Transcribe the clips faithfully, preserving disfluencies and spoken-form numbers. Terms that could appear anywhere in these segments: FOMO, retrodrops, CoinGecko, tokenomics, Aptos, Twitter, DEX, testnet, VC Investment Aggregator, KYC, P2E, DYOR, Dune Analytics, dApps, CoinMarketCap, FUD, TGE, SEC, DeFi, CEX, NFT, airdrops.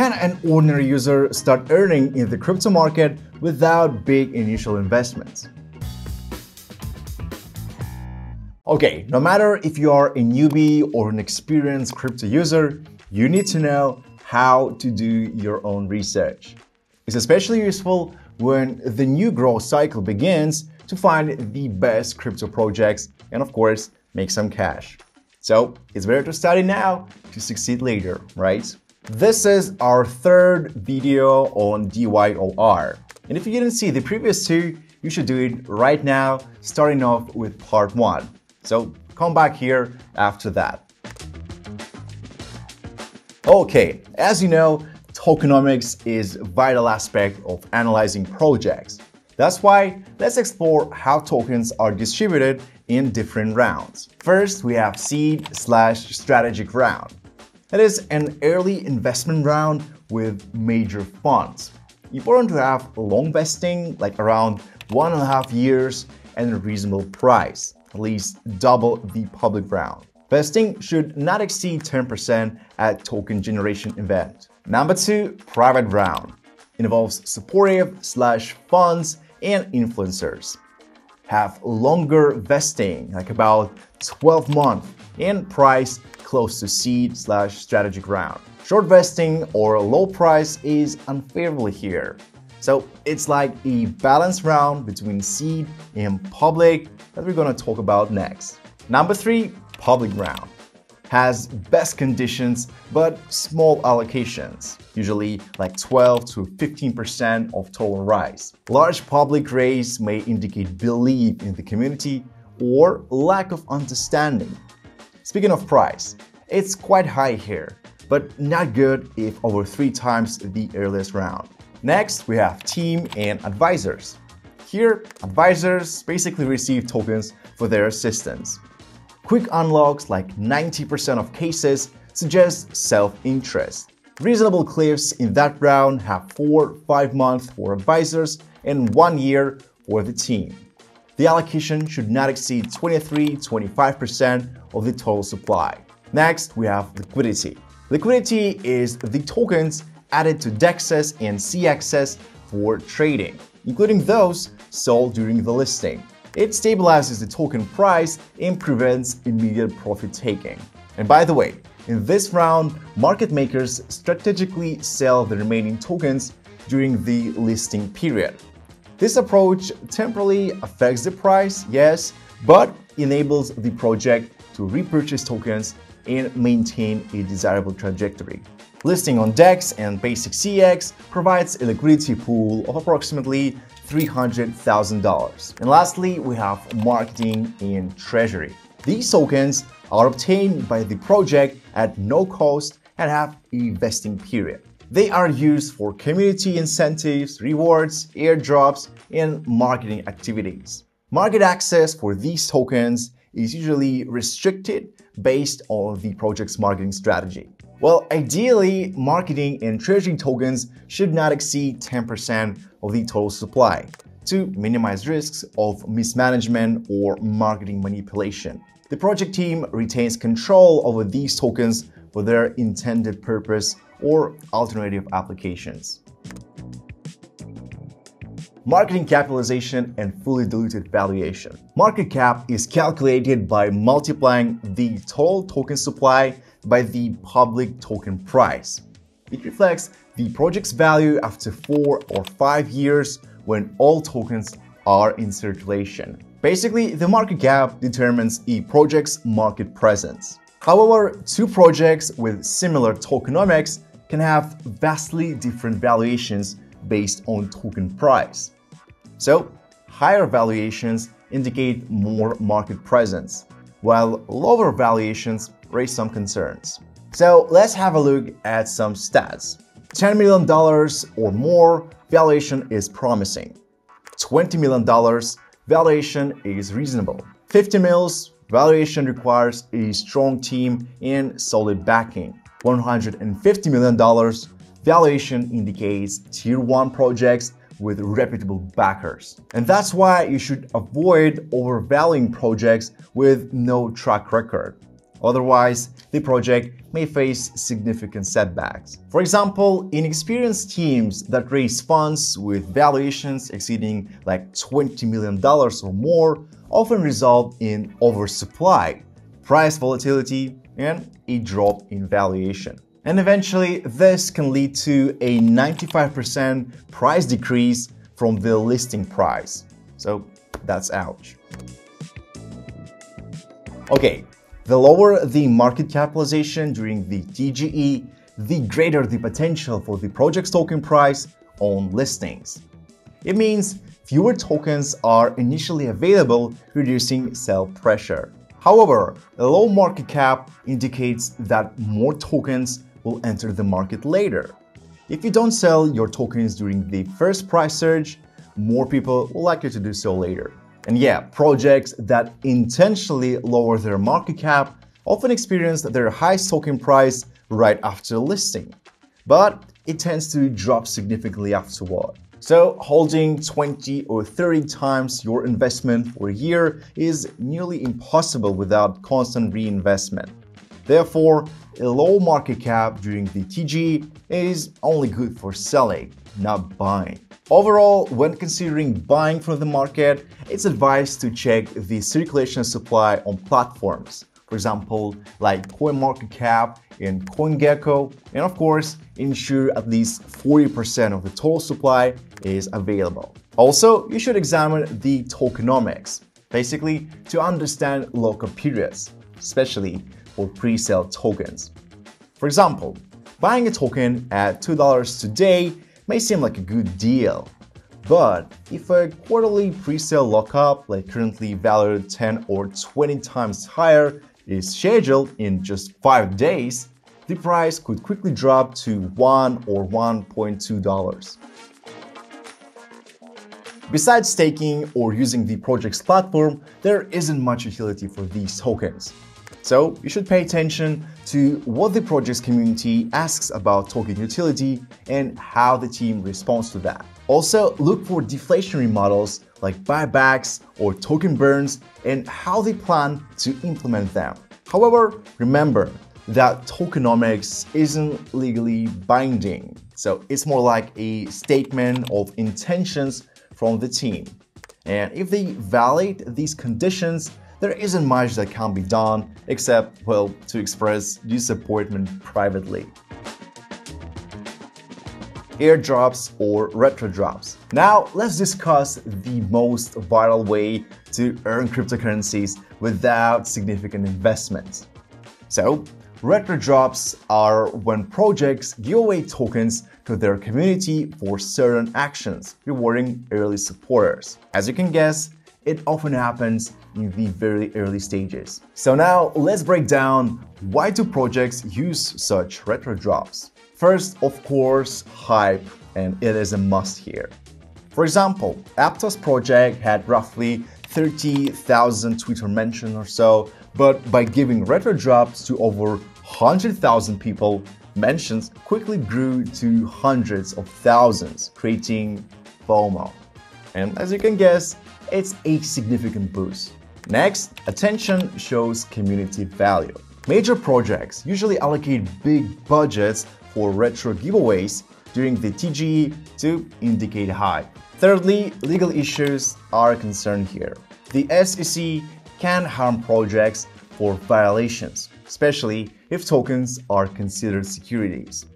Can an ordinary user start earning in the crypto market without big initial investments? Okay, no matter if you are a newbie or an experienced crypto user, you need to know how to do your own research. It's especially useful when the new growth cycle begins to find the best crypto projects and, of course, make some cash. So it's better to study now to succeed later, right? This is our third video on D Y O R. And if you didn't see the previous two, you should do it right now, starting off with part one. So come back here after that. Okay, as you know, tokenomics is a vital aspect of analyzing projects. That's why let's explore how tokens are distributed in different rounds. First, we have seed slash strategic round. That is an early investment round with major funds. Important to have long vesting, like around one and a half years, and a reasonable price, at least double the public round. Vesting should not exceed ten percent at token generation event. Number two, private round. It involves supportive slash funds and influencers. Have longer vesting, like about twelve months, and price close to seed slash strategic round. Short vesting or low price is unfavorable here. So it's like a balanced round between seed and public that we're gonna talk about next. Number three, public round. Has best conditions but small allocations, usually like twelve to fifteen percent of total rise. Large public raise may indicate belief in the community or lack of understanding. Speaking of price, it's quite high here, but not good if over three times the earliest round. Next, we have team and advisors. Here, advisors basically receive tokens for their assistance. Quick unlocks, like ninety percent of cases, suggest self-interest. Reasonable cliffs in that round have four to five months for advisors and one year for the team. The allocation should not exceed twenty-three to twenty-five percent of the total supply. Next, we have liquidity. Liquidity is the tokens added to DEXs and C E Xs for trading, including those sold during the listing. It stabilizes the token price and prevents immediate profit taking. And by the way, in this round, market makers strategically sell the remaining tokens during the listing period. This approach temporarily affects the price, yes, but enables the project to repurchase tokens and maintain a desirable trajectory. Listing on DEX and basic C E X provides a liquidity pool of approximately three hundred thousand dollars. And lastly, we have marketing and treasury. These tokens are obtained by the project at no cost and have a vesting period. They are used for community incentives, rewards, airdrops, and marketing activities. Market access for these tokens is usually restricted based on the project's marketing strategy. Well, ideally, marketing and treasury tokens should not exceed ten percent of the total supply to minimize risks of mismanagement or marketing manipulation. The project team retains control over these tokens for their intended purpose or alternative applications. Marketing capitalization and fully diluted valuation. Market cap is calculated by multiplying the total token supply by the public token price. It reflects the project's value after four or five years when all tokens are in circulation. Basically, the market cap determines a project's market presence. However, two projects with similar tokenomics can have vastly different valuations based on token price. So, higher valuations indicate more market presence, while lower valuations raise some concerns. So, let's have a look at some stats. ten million dollars or more, valuation is promising. twenty million dollars, valuation is reasonable. fifty mils, valuation requires a strong team and solid backing. one hundred fifty million dollars, valuation indicates tier one projects with reputable backers. And that's why you should avoid overvaluing projects with no track record. Otherwise, the project may face significant setbacks. For example, inexperienced teams that raise funds with valuations exceeding like twenty million dollars or more often result in oversupply, price volatility, and a drop in valuation. And eventually, this can lead to a ninety-five percent price decrease from the listing price. So that's ouch. Okay. The lower the market capitalization during the T G E, the greater the potential for the project's token price on listings. It means fewer tokens are initially available, reducing sell pressure. However, a low market cap indicates that more tokens will enter the market later. If you don't sell your tokens during the first price surge, more people will likely to do so later. And yeah, projects that intentionally lower their market cap often experience their highest token price right after listing, but it tends to drop significantly afterward. So holding twenty or thirty times your investment for a year is nearly impossible without constant reinvestment. Therefore, a low market cap during the T G E is only good for selling, not buying. Overall, when considering buying from the market, it's advised to check the circulation supply on platforms, for example, like CoinMarketCap and CoinGecko, and of course, ensure at least forty percent of the total supply is available. Also, you should examine the tokenomics, basically to understand lockup periods, especially for pre-sale tokens. For example, buying a token at two dollars today may seem like a good deal, but if a quarterly pre-sale lockup, like currently valued ten or twenty times higher, is scheduled in just five days, the price could quickly drop to one or one point two dollars. Besides staking or using the project's platform, there isn't much utility for these tokens. So you should pay attention to what the project's community asks about token utility and how the team responds to that. Also, look for deflationary models like buybacks or token burns and how they plan to implement them. However, remember that tokenomics isn't legally binding, so it's more like a statement of intentions from the team. And if they violate these conditions, there isn't much that can be done except, well, to express disappointment privately. Airdrops or retrodrops. Now, let's discuss the most viral way to earn cryptocurrencies without significant investments. So, retrodrops are when projects give away tokens to their community for certain actions, rewarding early supporters. As you can guess, it often happens in the very early stages. So now let's break down why do projects use such retro drops. First, of course, hype, and it is a must here. For example, Aptos project had roughly thirty thousand Twitter mentions or so, but by giving retro drops to over one hundred thousand people, mentions quickly grew to hundreds of thousands, creating FOMO. And as you can guess, it's a significant boost. Next, attention shows community value. Major projects usually allocate big budgets for retro giveaways during the T G E to indicate hype. Thirdly, legal issues are a concern here. The S E C can harm projects for violations, especially if tokens are considered securities.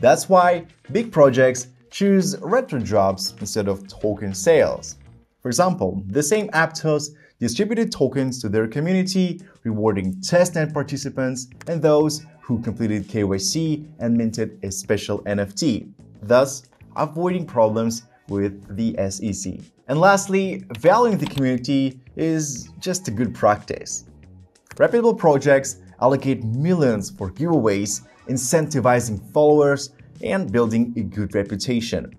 That's why big projects choose retro drops instead of token sales. For example, the same Aptos distributed tokens to their community, rewarding testnet participants and those who completed K Y C and minted a special N F T, thus avoiding problems with the S E C. And lastly, valuing the community is just a good practice. Reputable projects allocate millions for giveaways, incentivizing followers and building a good reputation.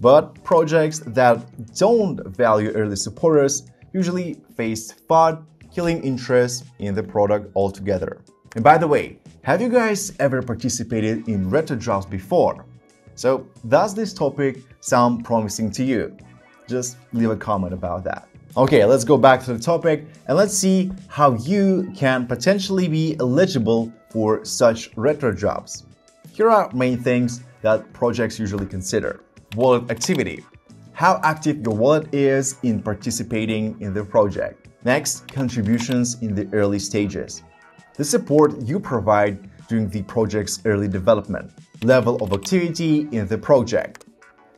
But projects that don't value early supporters usually face F U D, killing interest in the product altogether. And by the way, have you guys ever participated in retro drops before? So does this topic sound promising to you? Just leave a comment about that. Okay, let's go back to the topic and let's see how you can potentially be eligible for such retro jobs. Here are main things that projects usually consider. Wallet activity. How active your wallet is in participating in the project. Next, contributions in the early stages. The support you provide during the project's early development. Level of activity in the project.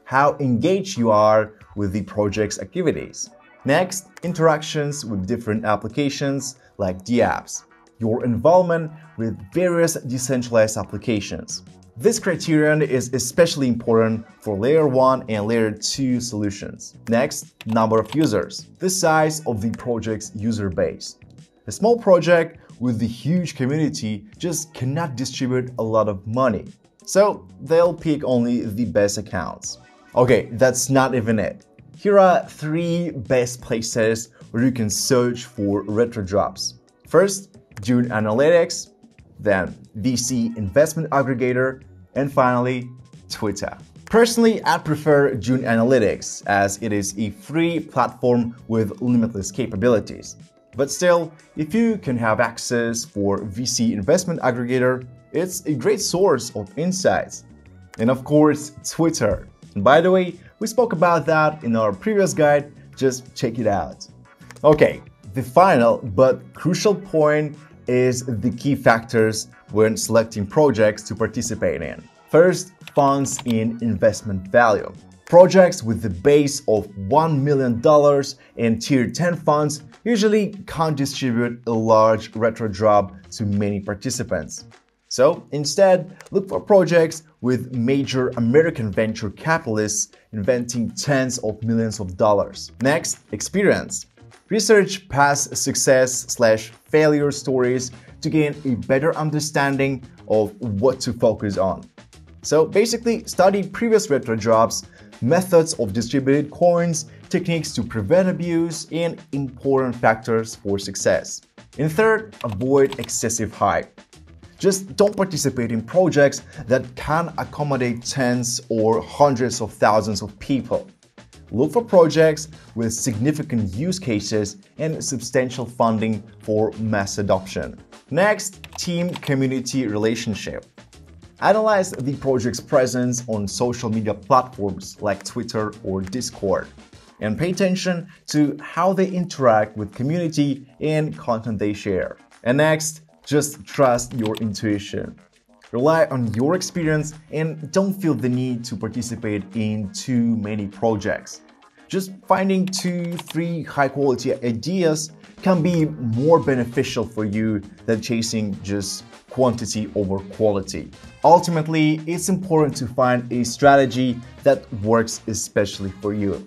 How engaged you are with the project's activities. Next, interactions with different applications like dApps. Your involvement with various decentralized applications. This criterion is especially important for Layer one and Layer two solutions. Next, number of users. The size of the project's user base. A small project with a huge community just cannot distribute a lot of money, so they'll pick only the best accounts. Okay, that's not even it. Here are three best places where you can search for retro drops. First, Dune Analytics, then V C Investment Aggregator, and finally, Twitter. Personally, I prefer Dune Analytics as it is a free platform with limitless capabilities. But still, if you can have access for V C Investment Aggregator, it's a great source of insights. And of course, Twitter. And by the way, we spoke about that in our previous guide, just check it out. Okay, the final but crucial point is the key factors when selecting projects to participate in. First, funds in investment value. Projects with the base of one million dollars and Tier ten funds usually can't distribute a large retro drop to many participants. So instead, look for projects with major American venture capitalists investing tens of millions of dollars. Next, experience. Research past success slash failure stories to gain a better understanding of what to focus on. So basically, study previous retro drops, methods of distributed coins, techniques to prevent abuse, and important factors for success. And third, avoid excessive hype. Just don't participate in projects that can accommodate tens or hundreds of thousands of people. Look for projects with significant use cases and substantial funding for mass adoption. Next, team-community relationship. Analyze the project's presence on social media platforms like Twitter or Discord, and pay attention to how they interact with community and content they share. And next, just trust your intuition. Rely on your experience and don't feel the need to participate in too many projects. Just finding two, three high-quality ideas can be more beneficial for you than chasing just quantity over quality. Ultimately, it's important to find a strategy that works especially for you.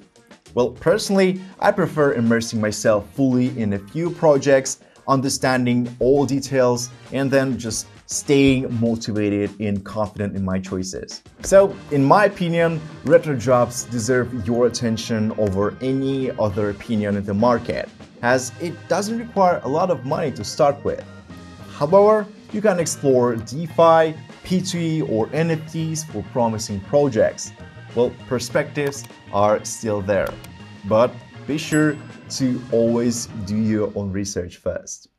Well, personally, I prefer immersing myself fully in a few projects, understanding all details, and then just staying motivated and confident in my choices. So, in my opinion, retro drops deserve your attention over any other opinion in the market, as it doesn't require a lot of money to start with. However, you can explore DeFi, P two E, or N F Ts for promising projects. Well, perspectives are still there, but be sure to always do your own research first.